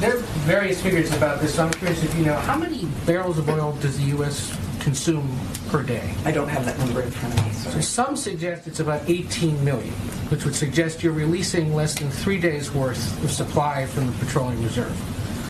There are various figures about this, so I'm curious if you know, how many barrels of oil does the U.S. consume per day? I don't have that number in front of me. Sorry. So some suggest it's about 18 million, which would suggest you're releasing less than 3 days' worth of supply from the petroleum reserve.